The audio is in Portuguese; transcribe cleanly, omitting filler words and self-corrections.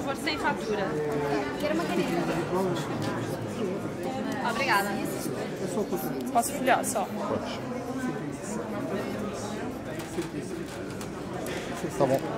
favor, sem fatura. Quero uma caneta. Obrigada. Posso folhear só? Pode. Tá bom.